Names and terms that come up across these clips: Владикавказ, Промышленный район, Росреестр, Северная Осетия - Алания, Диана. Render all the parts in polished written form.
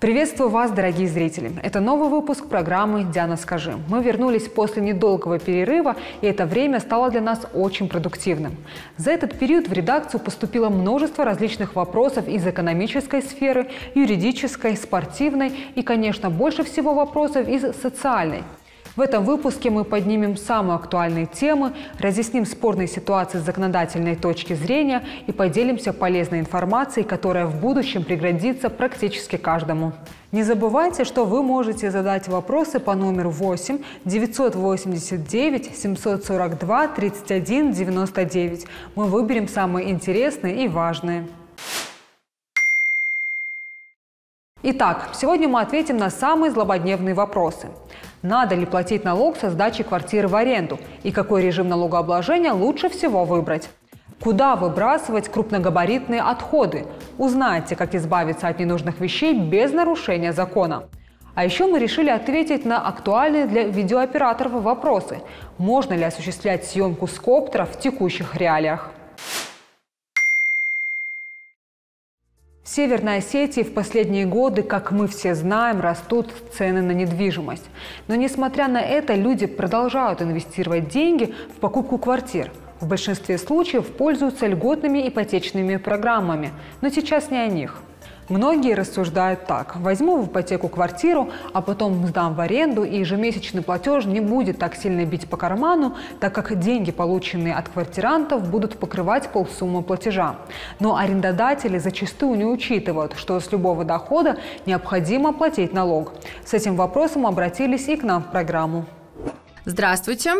Приветствую вас, дорогие зрители! Это новый выпуск программы «Диана, скажи». Мы вернулись после недолгого перерыва, и это время стало для нас очень продуктивным. За этот период в редакцию поступило множество различных вопросов из экономической сферы, юридической, спортивной и, конечно, больше всего вопросов из социальной. В этом выпуске мы поднимем самые актуальные темы, разъясним спорные ситуации с законодательной точки зрения и поделимся полезной информацией, которая в будущем пригодится практически каждому. Не забывайте, что вы можете задать вопросы по номеру 8 989 742 31 99. Мы выберем самые интересные и важные. Итак, сегодня мы ответим на самые злободневные вопросы. Надо ли платить налог со сдачи квартиры в аренду? И какой режим налогообложения лучше всего выбрать? Куда выбрасывать крупногабаритные отходы? Узнаете, как избавиться от ненужных вещей без нарушения закона. А еще мы решили ответить на актуальные для видеооператоров вопросы. Можно ли осуществлять съемку с коптера в текущих реалиях? В Северной Осетии в последние годы, как мы все знаем, растут цены на недвижимость. Но несмотря на это, люди продолжают инвестировать деньги в покупку квартир. В большинстве случаев пользуются льготными ипотечными программами, но сейчас не о них. Многие рассуждают так: возьму в ипотеку квартиру, а потом сдам в аренду, и ежемесячный платеж не будет так сильно бить по карману, так как деньги, полученные от квартирантов, будут покрывать полсуммы платежа. Но арендодатели зачастую не учитывают, что с любого дохода необходимо платить налог. С этим вопросом обратились и к нам в программу. Здравствуйте.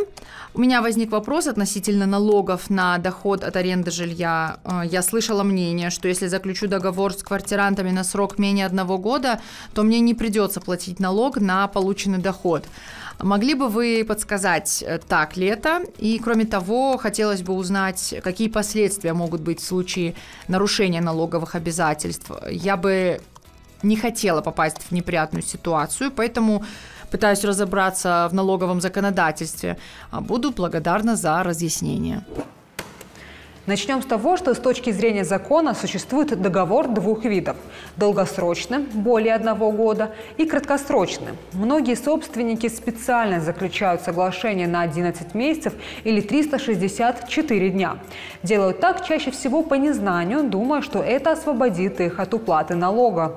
У меня возник вопрос относительно налогов на доход от аренды жилья. Я слышала мнение, что если заключу договор с квартирантами на срок менее 1 года, то мне не придется платить налог на полученный доход. Могли бы вы подсказать, так ли это? И кроме того, хотелось бы узнать, какие последствия могут быть в случае нарушения налоговых обязательств. Я бы не хотела попасть в неприятную ситуацию, поэтому пытаюсь разобраться в налоговом законодательстве. Буду благодарна за разъяснение. Начнем с того, что с точки зрения закона существует договор 2 видов – долгосрочным, более 1 года, и краткосрочным. Многие собственники специально заключают соглашение на 11 месяцев или 364 дня. Делают так чаще всего по незнанию, думая, что это освободит их от уплаты налога.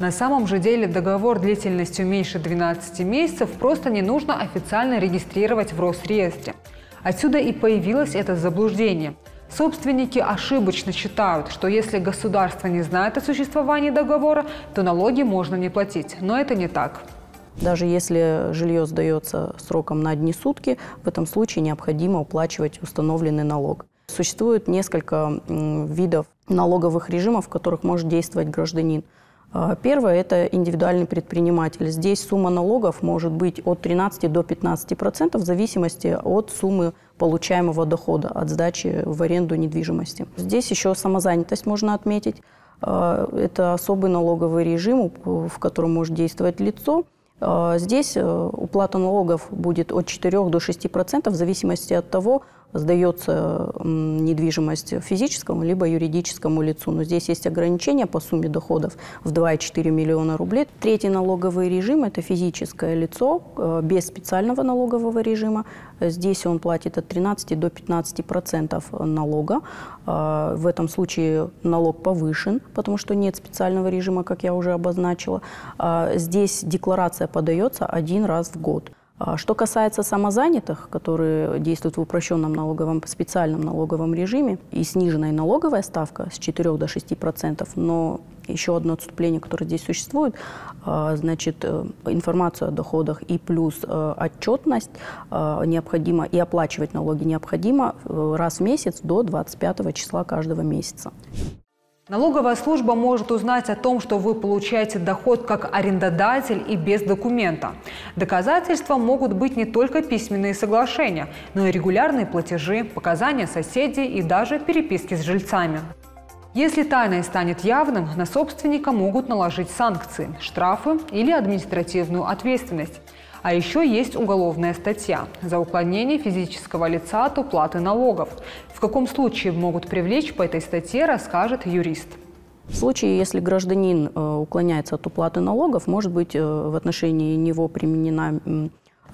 На самом же деле договор длительностью меньше 12 месяцев просто не нужно официально регистрировать в Росреестре. Отсюда и появилось это заблуждение. Собственники ошибочно считают, что если государство не знает о существовании договора, то налоги можно не платить. Но это не так. Даже если жилье сдается сроком на 1 сутки, в этом случае необходимо уплачивать установленный налог. Существует несколько видов налоговых режимов, в которых может действовать гражданин. Первое – это индивидуальный предприниматель. Здесь сумма налогов может быть от 13 до 15% в зависимости от суммы получаемого дохода от сдачи в аренду недвижимости. Здесь еще самозанятость можно отметить. Это особый налоговый режим, в котором может действовать лицо. Здесь уплата налогов будет от 4 до 6% в зависимости от того, сдается недвижимость физическому либо юридическому лицу. Но здесь есть ограничения по сумме доходов в 2,4 миллиона рублей. Третий налоговый режим – это физическое лицо без специального налогового режима. Здесь он платит от 13 до 15% налога. В этом случае налог повышен, потому что нет специального режима, как я уже обозначила. Здесь декларация подается 1 раз в год. Что касается самозанятых, которые действуют в упрощенном налоговом, специальном налоговом режиме, и сниженная налоговая ставка с 4 до 6%, но еще одно отступление, которое здесь существует, значит, информацию о доходах и плюс отчетность необходимо, и оплачивать налоги необходимо раз в месяц до 25 числа каждого месяца. Налоговая служба может узнать о том, что вы получаете доход как арендодатель и без документа. Доказательства могут быть не только письменные соглашения, но и регулярные платежи, показания соседей и даже переписки с жильцами. Если тайное станет явным, на собственника могут наложить санкции, штрафы или административную ответственность. А еще есть уголовная статья за уклонение физического лица от уплаты налогов. В каком случае могут привлечь по этой статье, расскажет юрист. В случае, если гражданин уклоняется от уплаты налогов, может быть в отношении него применена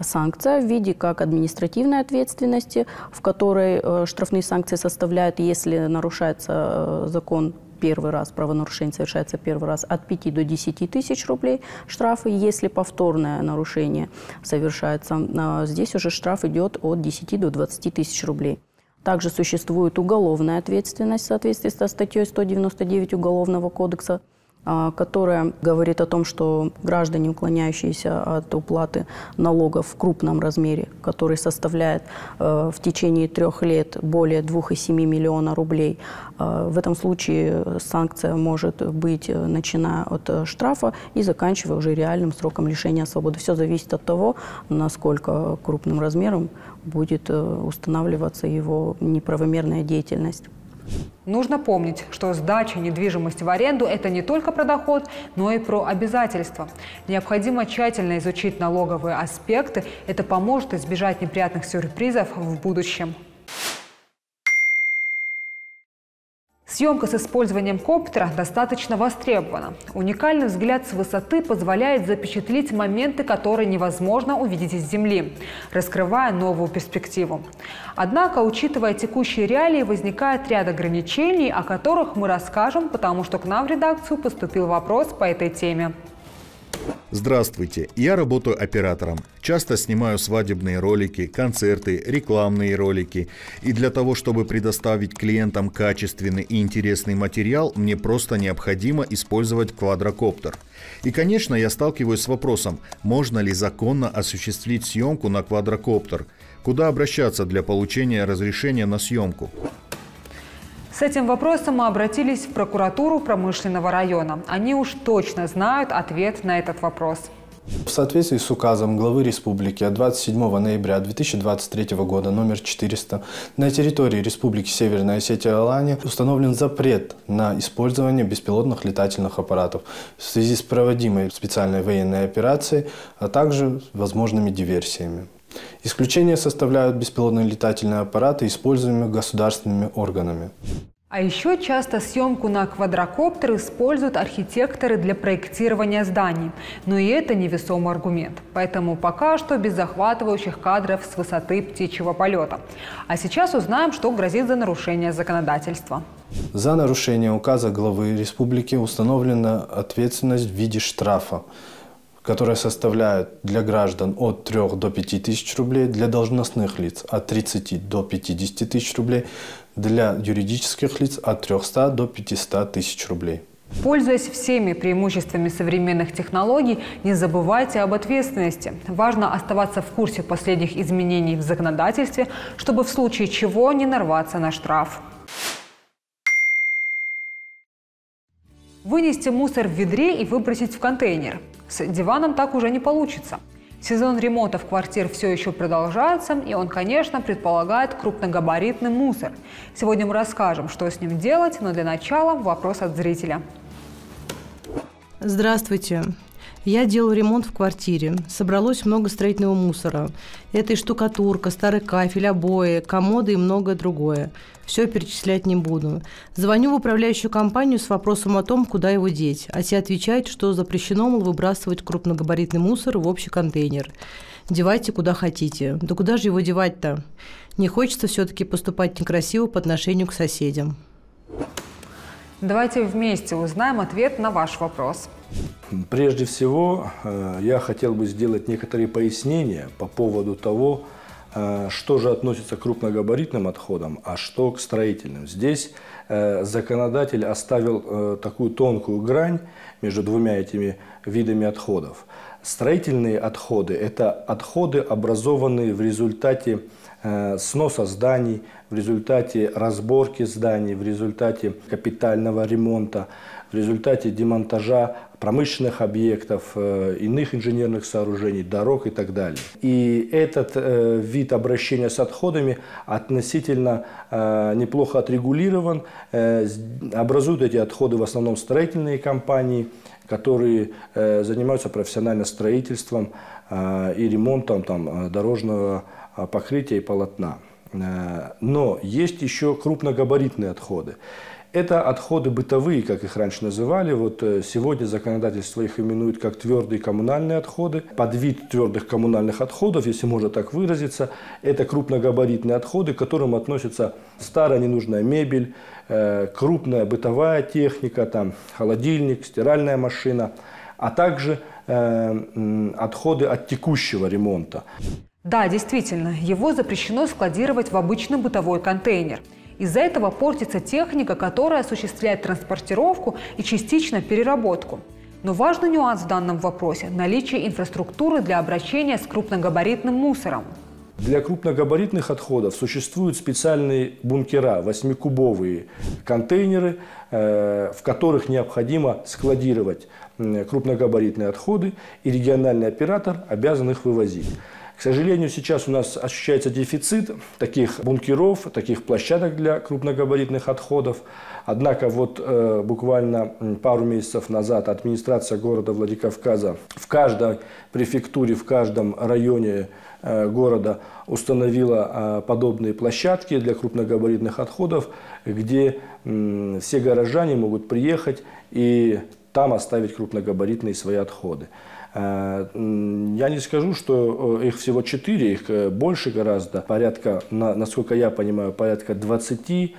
санкция в виде как административной ответственности, в которой штрафные санкции составляют, если нарушается закон первый раз, правонарушение совершается первый раз, от 5 до 10 тысяч рублей штрафы. Если повторное нарушение совершается, здесь уже штраф идет от 10 до 20 тысяч рублей. Также существует уголовная ответственность в соответствии со статьей 199 Уголовного кодекса, которая говорит о том, что граждане, уклоняющиеся от уплаты налогов в крупном размере, который составляет в течение 3 лет более 2,7 миллиона рублей, в этом случае санкция может быть, начиная от штрафа и заканчивая уже реальным сроком лишения свободы. Все зависит от того, насколько крупным размером будет устанавливаться его неправомерная деятельность. Нужно помнить, что сдача недвижимости в аренду – это не только про доход, но и про обязательства. Необходимо тщательно изучить налоговые аспекты. Это поможет избежать неприятных сюрпризов в будущем. Съемка с использованием коптера достаточно востребована. Уникальный взгляд с высоты позволяет запечатлеть моменты, которые невозможно увидеть из земли, раскрывая новую перспективу. Однако, учитывая текущие реалии, возникает ряд ограничений, о которых мы расскажем, потому что к нам в редакцию поступил вопрос по этой теме. Здравствуйте, я работаю оператором. Часто снимаю свадебные ролики, концерты, рекламные ролики. И для того, чтобы предоставить клиентам качественный и интересный материал, мне просто необходимо использовать квадрокоптер. И, конечно, я сталкиваюсь с вопросом, можно ли законно осуществить съемку на квадрокоптер? Куда обращаться для получения разрешения на съемку? С этим вопросом мы обратились в прокуратуру Промышленного района. Они уж точно знают ответ на этот вопрос. В соответствии с указом главы республики от 27 ноября 2023 года номер 400 на территории Республики Северная Осетия-Алания установлен запрет на использование беспилотных летательных аппаратов в связи с проводимой специальной военной операцией, а также возможными диверсиями. Исключение составляют беспилотные летательные аппараты, используемые государственными органами. А еще часто съемку на квадрокоптер используют архитекторы для проектирования зданий. Но и это невесомый аргумент. Поэтому пока что без захватывающих кадров с высоты птичьего полета. А сейчас узнаем, что грозит за нарушение законодательства. За нарушение указа главы республики установлена ответственность в виде штрафа, которая составляет для граждан от 3 до 5 тысяч рублей, для должностных лиц от 30 до 50 тысяч рублей, для юридических лиц от 300 до 500 тысяч рублей. Пользуясь всеми преимуществами современных технологий, не забывайте об ответственности. Важно оставаться в курсе последних изменений в законодательстве, чтобы в случае чего не нарваться на штраф. Вынести мусор в ведре и выбросить в контейнер. С диваном так уже не получится. Сезон ремонтов квартир все еще продолжается, и он, конечно, предполагает крупногабаритный мусор. Сегодня мы расскажем, что с ним делать, но для начала вопрос от зрителя. Здравствуйте. Я делал ремонт в квартире. Собралось много строительного мусора. Это и штукатурка, старый кафель, обои, комоды и многое другое. Все перечислять не буду. Звоню в управляющую компанию с вопросом о том, куда его деть. А те отвечают, что запрещено, мол, выбрасывать крупногабаритный мусор в общий контейнер. Девайте куда хотите. Да куда же его девать-то? Не хочется все-таки поступать некрасиво по отношению к соседям. Давайте вместе узнаем ответ на ваш вопрос. Прежде всего, я хотел бы сделать некоторые пояснения по поводу того, что же относится к крупногабаритным отходам, а что к строительным. Здесь законодатель оставил такую тонкую грань между двумя этими видами отходов. Строительные отходы – это отходы, образованные в результате сноса зданий, в результате разборки зданий, в результате капитального ремонта, в результате демонтажа промышленных объектов, иных инженерных сооружений, дорог и так далее. И этот вид обращения с отходами относительно неплохо отрегулирован. Образуют эти отходы в основном строительные компании, которые занимаются профессионально строительством и ремонтом дорожного покрытия и полотна. Но есть еще крупногабаритные отходы. Это отходы бытовые, как их раньше называли. Вот сегодня законодательство их именует как твердые коммунальные отходы. Подвид твердых коммунальных отходов, если можно так выразиться, это крупногабаритные отходы, к которым относятся старая ненужная мебель, крупная бытовая техника, там, холодильник, стиральная машина, а также отходы от текущего ремонта. Да, действительно, его запрещено складировать в обычный бытовой контейнер. Из-за этого портится техника, которая осуществляет транспортировку и частично переработку. Но важный нюанс в данном вопросе – наличие инфраструктуры для обращения с крупногабаритным мусором. Для крупногабаритных отходов существуют специальные бункера, 8-кубовые контейнеры, в которых необходимо складировать крупногабаритные отходы, и региональный оператор обязан их вывозить. К сожалению, сейчас у нас ощущается дефицит таких бункеров, таких площадок для крупногабаритных отходов. Однако вот буквально пару месяцев назад администрация города Владикавказа в каждой префектуре, в каждом районе города установила подобные площадки для крупногабаритных отходов, где все горожане могут приехать и там оставить крупногабаритные свои отходы. Я не скажу, что их всего 4, их больше гораздо. Порядка, насколько я понимаю, порядка 20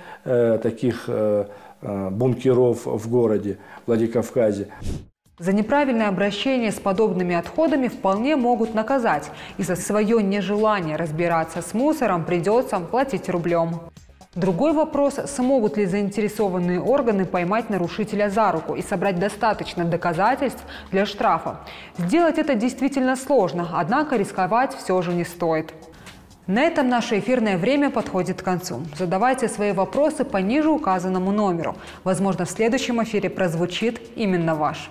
таких бункеров в городе Владикавказе. За неправильное обращение с подобными отходами вполне могут наказать. И за свое нежелание разбираться с мусором придется платить рублем. Другой вопрос – смогут ли заинтересованные органы поймать нарушителя за руку и собрать достаточно доказательств для штрафа. Сделать это действительно сложно, однако рисковать все же не стоит. На этом наше эфирное время подходит к концу. Задавайте свои вопросы по ниже указанному номеру. Возможно, в следующем эфире прозвучит именно ваш.